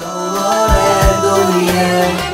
دوار يا دنيا.